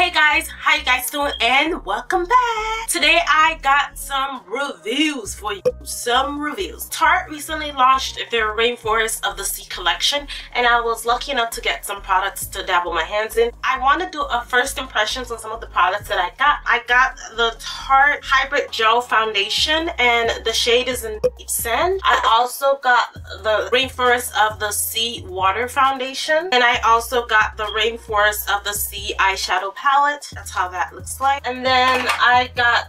Hey guys, how you guys doing, and welcome back. Today I got some reviews for you. Tarte recently launched their Rainforest of the Sea collection, and I was lucky enough to get some products to dabble my hands in. I want to do a first impressions on some of the products that I got. I got the Tarte Hybrid Gel Foundation, and the shade is in Deep Sand. I also got the Rainforest of the Sea Water Foundation, and I also got the Rainforest of the Sea Eyeshadow Palette. That's how that looks like. And then I got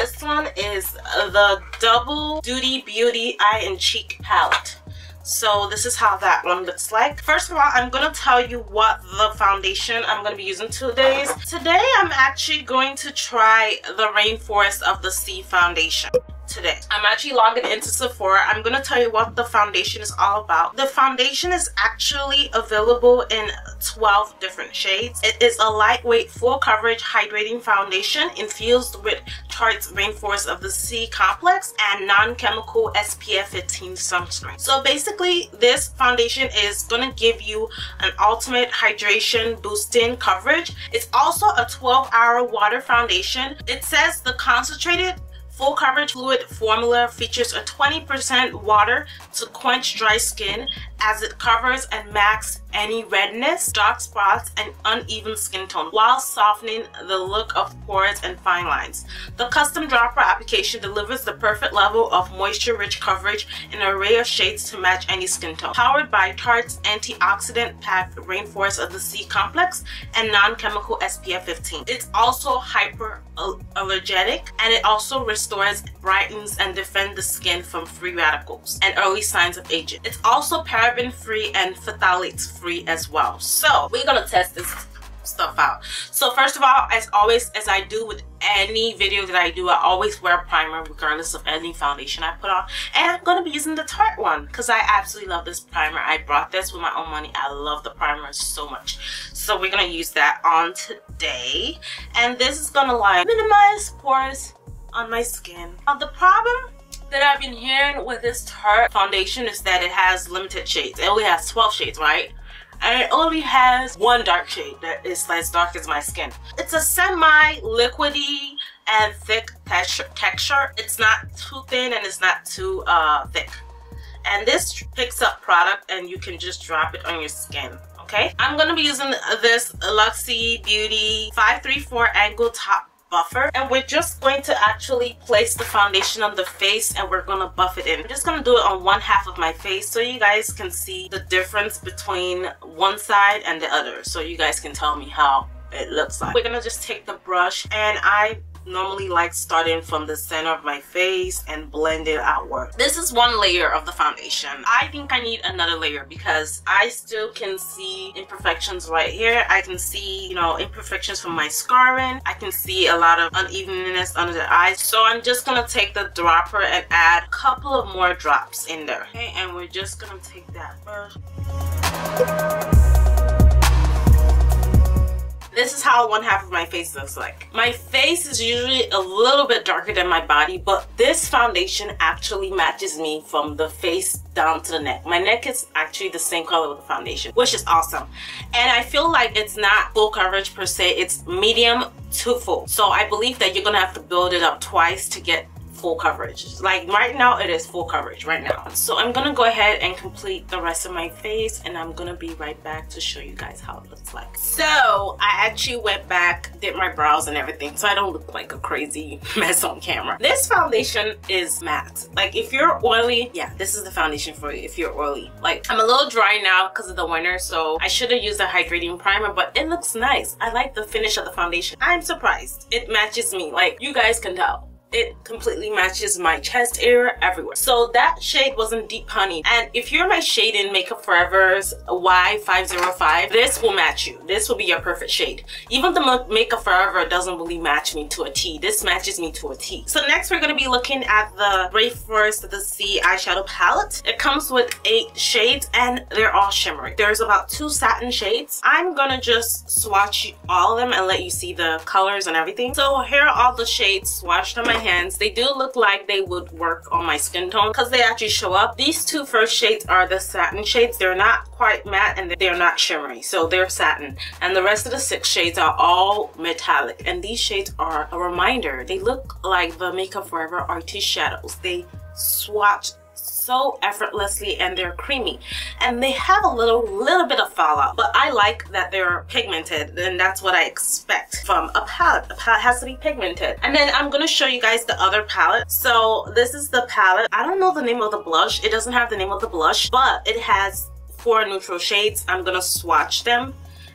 this one is the Double Duty Beauty Eye and Cheek Palette. So this is how that one looks like. First of all, I'm going to tell you what the foundation I'm going to be using today. Today I'm actually going to try the Rainforest of the Sea foundation. Today I'm actually logging into Sephora. I'm going to tell you what the foundation is all about. The foundation is actually available in 12 different shades. It is a lightweight, full coverage hydrating foundation infused with Tarte's Rainforest of the Sea complex and non-chemical SPF 15 sunscreen. So basically this foundation is going to give you an ultimate hydration boosting coverage. It's also a 12-hour water foundation. It says the concentrated full coverage fluid formula features a 20% water to quench dry skin, as it covers and masks any redness, dark spots, and uneven skin tone while softening the look of pores and fine lines. The custom dropper application delivers the perfect level of moisture-rich coverage in an array of shades to match any skin tone. Powered by Tarte's antioxidant-packed Rainforest of the Sea complex and non-chemical SPF 15. It's also hyper-allergenic, and it also restores, brightens, and defends the skin from free radicals and early signs of aging. It's also paraben-free and phthalates-free as well. So we're gonna test this stuff out. So first of all, as always, as I do with any video that I do, I always wear a primer regardless of any foundation I put on, and I'm going to be using the Tarte one because I absolutely love this primer. I bought this with my own money. I love the primer so much, so we're going to use that on today, and this is going to like minimize pores on my skin. Now the problem that I've been hearing with this Tarte foundation is that it has limited shades. It only has 12 shades, right? And it only has one dark shade that is as dark as my skin. It's a semi-liquidy and thick texture. It's not too thin and it's not too thick. And this picks up product and you can just drop it on your skin. Okay, I'm gonna be using this Luxie Beauty 534 Angle Top Buffer, and we're just going to actually place the foundation on the face and we're gonna buff it in. I'm just gonna do it on one half of my face so you guys can see the difference between one side and the other, so you guys can tell me how it looks like. We're gonna just take the brush, and I normally like starting from the center of my face and blend it outward. This is one layer of the foundation. I think I need another layer because I still can see imperfections right here. I can see, you know, imperfections from my scarring. I can see a lot of unevenness under the eyes. So I'm just gonna take the dropper and add a couple of more drops in there. Okay, and we're just gonna take that brush. This is how one half of my face looks like. My face is usually a little bit darker than my body, but this foundation actually matches me from the face down to the neck. My neck is actually the same color with the foundation, which is awesome. And I feel like it's not full coverage per se, it's medium to full. So I believe that you're gonna have to build it up twice to get full coverage. Like right now it is full coverage right now. So I'm gonna go ahead and complete the rest of my face, and I'm gonna be right back to show you guys how it looks like. So I actually went back, did my brows and everything, so I don't look like a crazy mess on camera. This foundation is matte. Like if you're oily, yeah, this is the foundation for you if you're oily. Like I'm a little dry now because of the winter, so I should have used a hydrating primer, but it looks nice. I like the finish of the foundation. I'm surprised it matches me. Like you guys can tell, it completely matches my chest area everywhere. So that shade wasn't Deep Honey, and if you're my shade in Makeup Forever's Y505, this will match you. This will be your perfect shade. Even the Makeup Forever doesn't really match me to a T. This matches me to a T. So next we're going to be looking at the Rainforest of the Sea eyeshadow palette. It comes with 8 shades and they're all shimmery. There's about 2 satin shades. I'm gonna just swatch all of them and let you see the colors and everything. So here are all the shades swatched on my hands. They do look like they would work on my skin tone because they actually show up. These two first shades are the satin shades. They're not quite matte and they're not shimmery, so they're satin. And the rest of the 6 shades are all metallic. And these shades are a reminder. They look like the Makeup Forever Artist shadows. They swatch so effortlessly and they're creamy, and they have a little bit of fallout, but I like that they're pigmented, and that's what I expect from a palette. A palette has to be pigmented. And then I'm going to show you guys the other palette. So this is the palette. I don't know the name of the blush. It doesn't have the name of the blush, but it has 4 neutral shades. I'm going to swatch them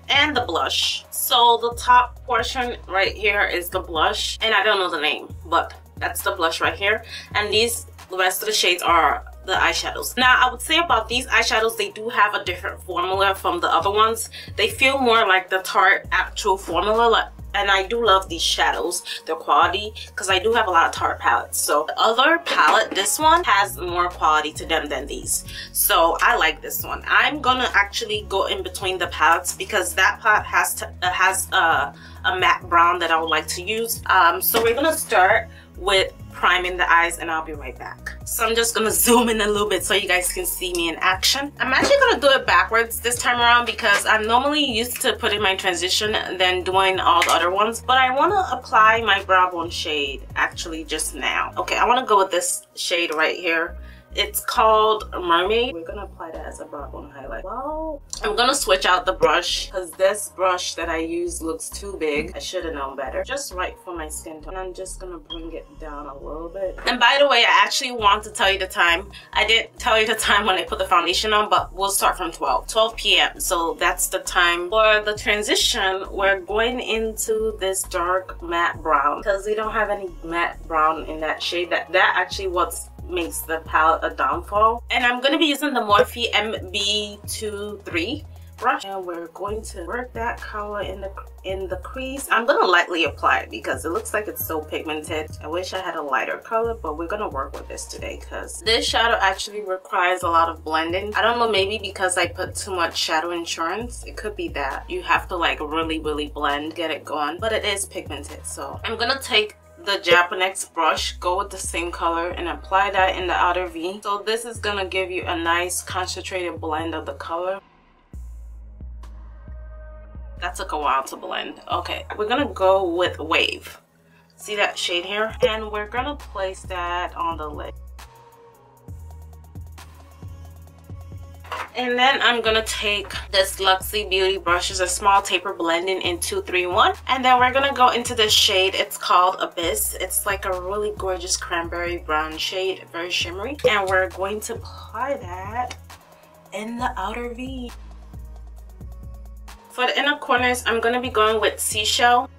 and the blush. So the top portion right here is the blush, and I don't know the name, but that's the blush right here. And the rest of the shades are the eyeshadows. Now, I would say about these eyeshadows, they do have a different formula from the other ones. They feel more like the Tarte actual formula, and I do love these shadows, their quality, because I do have a lot of Tarte palettes. So the other palette, this one, has more quality to them than these. So I like this one. I'm gonna actually go in between the palettes because that palette has a matte brown that I would like to use. So we're gonna start with priming the eyes, and I'll be right back. So I'm just gonna zoom in a little bit so you guys can see me in action. I'm actually gonna do it backwards this time around because I'm normally used to putting my transition and then doing all the other ones, but I want to apply my brow bone shade actually just now. Okay, I want to go with this shade right here. It's called Mermaid. We're gonna apply that as a brow bone highlight. Well, I'm gonna switch out the brush because this brush that I use looks too big. I should have known better. Just right for my skin tone. And I'm just gonna bring it down a little bit. And by the way, I actually want to tell you the time. I didn't tell you the time when I put the foundation on, but we'll start from 12 p.m. So that's the time for the transition. We're going into this dark matte brown because we don't have any matte brown in that shade. That actually what's makes the palette a downfall. And I'm going to be using the Morphe MB23 brush, and we're going to work that color in the crease. I'm going to lightly apply it because it looks like it's so pigmented. I wish I had a lighter color, but we're going to work with this today because this shadow actually requires a lot of blending. I don't know, maybe because I put too much shadow insurance. It could be that you have to like really blend, get it going, but it is pigmented. So I'm going to take the Japonex brush, go with the same color, and apply that in the outer V. So this is gonna give you a nice concentrated blend of the color. That took a while to blend. Okay, we're gonna go with Wave. See that shade here? And we're gonna place that on the lid. And then I'm gonna take this Luxie Beauty brush, is a small taper blending in 231, and then we're gonna go into this shade. It's called Abyss. It's like a really gorgeous cranberry brown shade, very shimmery, and we're going to apply that in the outer V. For the inner corners, I'm gonna be going with Seashell,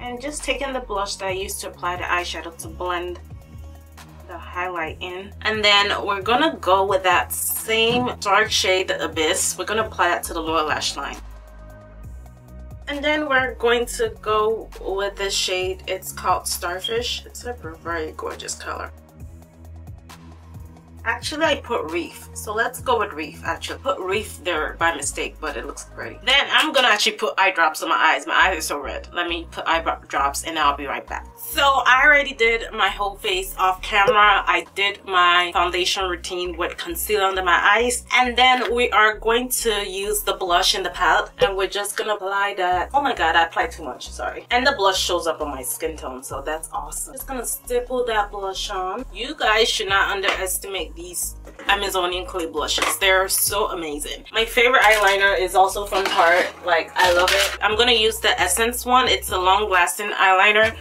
and just taking the blush that I used to apply the eyeshadow to blend the highlight in. And then we're gonna go with that same dark shade, the Abyss. We're gonna apply that to the lower lash line. And then we're going to go with this shade. It's called Starfish. It's a very gorgeous color. Actually, I put Reef, so let's go with Reef. Actually put Reef there by mistake, but it looks pretty. Then I'm gonna actually put eye drops on my eyes. My eyes are so red. Let me put eye drops and I'll be right back. So I already did my whole face off camera. I did my foundation routine with concealer under my eyes, and then we are going to use the blush in the palette, and we're just gonna apply that. Oh my god, I applied too much, sorry. And the blush shows up on my skin tone, so that's awesome. Just gonna stipple that blush on. You guys should not underestimate these Amazonian clay blushes. They're so amazing. My favorite eyeliner is also from Tarte. Like, I love it. I'm gonna use the Essence one. It's a long lasting eyeliner.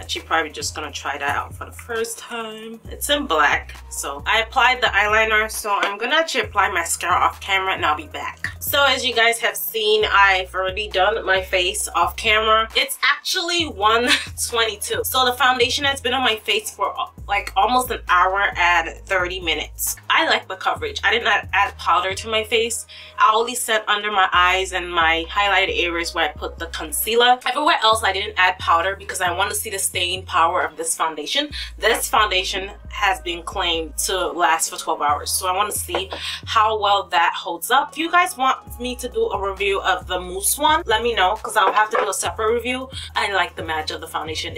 Actually, probably just gonna try that out for the first time. It's in black. So I applied the eyeliner, so I'm gonna actually apply mascara off camera and I'll be back. So as you guys have seen, I've already done my face off camera. It's actually 1:22. So the foundation has been on my face for like almost an hour and 30 minutes. I like the coverage. I did not add powder to my face. I only set under my eyes and my highlighted areas where I put the concealer. Everywhere else I didn't add powder because I want to see the staying power of this foundation. This foundation has been claimed to last for 12 hours, so I want to see how well that holds up. If you guys want me to do a review of the mousse one, let me know, because I'll have to do a separate review. I like the match of the foundation.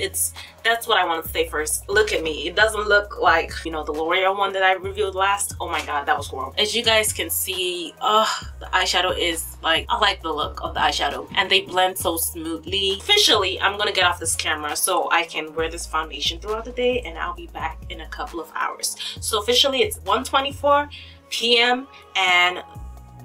That's what I want to say first. Look at me. It doesn't look like, you know, the L'Oreal one that I reviewed last. Oh my god, that was horrible. As you guys can see, the eyeshadow is like, I like the look of the eyeshadow and they blend so smoothly. Officially, I'm gonna get off this camera so I can wear this foundation throughout the day, and I'll be back in a couple of hours. So officially it's 1:24 p.m. and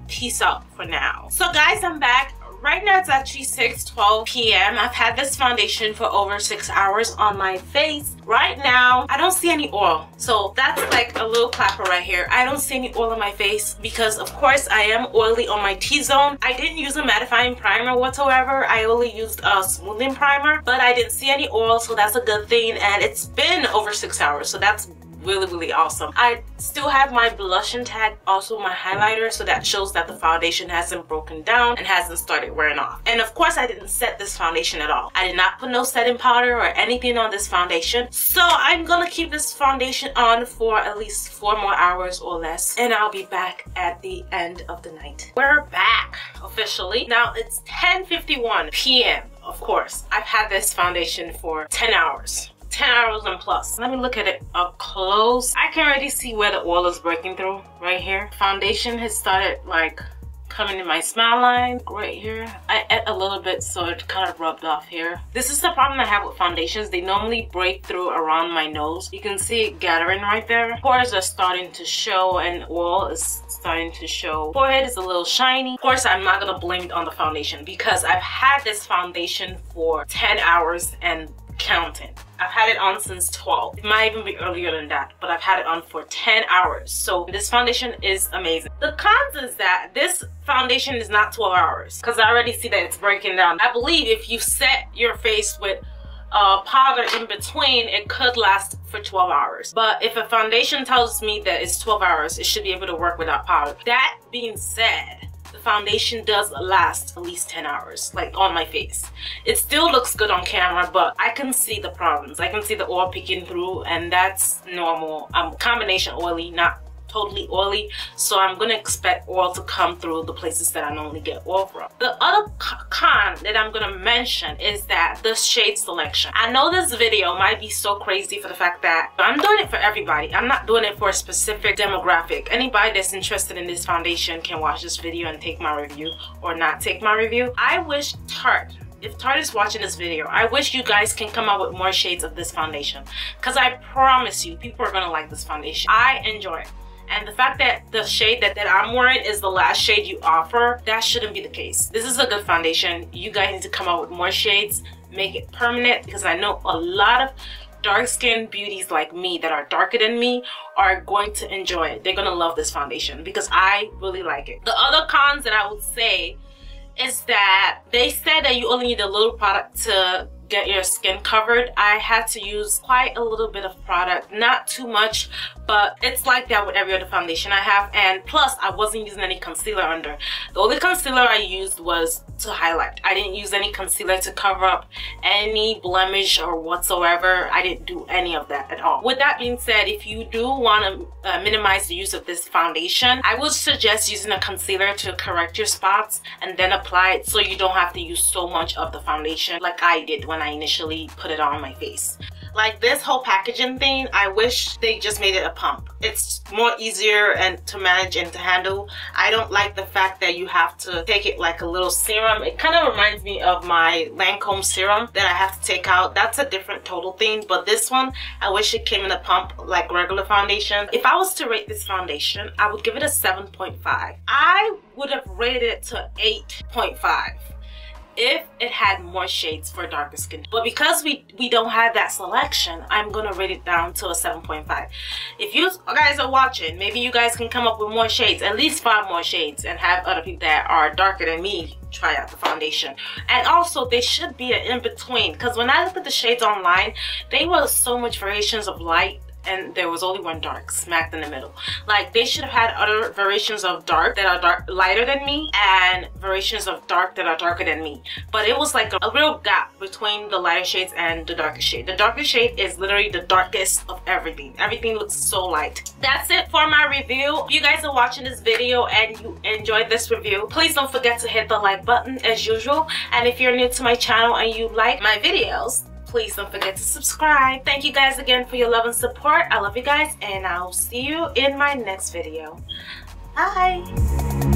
peace out for now. So guys, I'm back. Right now it's actually 6:12 p.m. I've had this foundation for over 6 hours on my face. Right now I don't see any oil, so that's like a little clapper right here. I don't see any oil on my face because of course I am oily on my T-zone. I didn't use a mattifying primer whatsoever. I only used a smoothing primer, but I didn't see any oil, so that's a good thing. And it's been over 6 hours, so that's really awesome. I still have my blush intact, also my highlighter, so that shows that the foundation hasn't broken down and hasn't started wearing off. And of course I didn't set this foundation at all. I did not put no setting powder or anything on this foundation, so I'm gonna keep this foundation on for at least 4 more hours or less, and I'll be back at the end of the night. We're back officially. Now it's 10:51 p.m. Of course I've had this foundation for 10 hours and plus. Let me look at it up close. I can already see where the oil is breaking through right here. Foundation has started like coming in my smile line right here. I ate a little bit, so it kind of rubbed off here. This is the problem I have with foundations. They normally break through around my nose. You can see it gathering right there. Pores are starting to show and oil is starting to show. Forehead is a little shiny. Of course I'm not gonna blame it on the foundation because I've had this foundation for 10 hours and counting. I've had it on since 12. It might even be earlier than that, but I've had it on for 10 hours. So this foundation is amazing. The cons is that this foundation is not 12 hours because I already see that it's breaking down. I believe if you set your face with powder in between, it could last for 12 hours. But if a foundation tells me that it's 12 hours, it should be able to work without powder. That being said, the foundation does last at least 10 hours, like on my face. It still looks good on camera, but I can see the problems. I can see the oil peeking through, and that's normal. I'm combination oily, not totally oily, so I'm gonna expect oil to come through the places that I normally get oil from. The other con that I'm gonna mention is that the shade selection. I know this video might be so crazy for the fact that I'm doing it for everybody. I'm not doing it for a specific demographic. Anybody that's interested in this foundation can watch this video and take my review or not take my review. I wish Tarte, if Tarte is watching this video, I wish you guys can come out with more shades of this foundation, because I promise you people are gonna like this foundation. I enjoy it. And the fact that the shade that I'm wearing is the last shade you offer, that shouldn't be the case. This is a good foundation. You guys need to come out with more shades, make it permanent, because I know a lot of dark-skinned beauties like me that are darker than me are going to enjoy it. They're gonna love this foundation because I really like it. The other cons that I would say is that they said that you only need a little product to get your skin covered. I had to use quite a little bit of product, not too much, but it's like that with every other foundation I have. And plus I wasn't using any concealer under. The only concealer I used was to highlight. I didn't use any concealer to cover up any blemish or whatsoever. I didn't do any of that at all. With that being said, if you do want to minimize the use of this foundation, I would suggest using a concealer to correct your spots and then apply it, so you don't have to use so much of the foundation like I did when I initially put it on my face. Like this whole packaging thing, I wish they just made it a pump. It's more easier and to manage and to handle. I don't like the fact that you have to take it like a little serum. It kind of reminds me of my Lancôme serum that I have to take out. That's a different total thing, but this one, I wish it came in a pump like regular foundation. If I was to rate this foundation, I would give it a 7.5. I would have rated it to 8.5. if it had more shades for darker skin, but because we don't have that selection, I'm gonna rate it down to a 7.5. If you guys are watching, maybe you guys can come up with more shades, at least 5 more shades, and have other people that are darker than me try out the foundation. And also there should be an in-between, because when I looked at the shades online, they were so much variations of light and there was only one dark smacked in the middle. Like, they should have had other variations of dark that are dark lighter than me and variations of dark that are darker than me, but it was like a real gap between the lighter shades and the darker shade. The darker shade is literally the darkest of everything. Everything looks so light. That's it for my review. If you guys are watching this video and you enjoyed this review, please don't forget to hit the like button as usual, and if you're new to my channel and you like my videos, please don't forget to subscribe. Thank you guys again for your love and support. I love you guys, and I'll see you in my next video. Bye.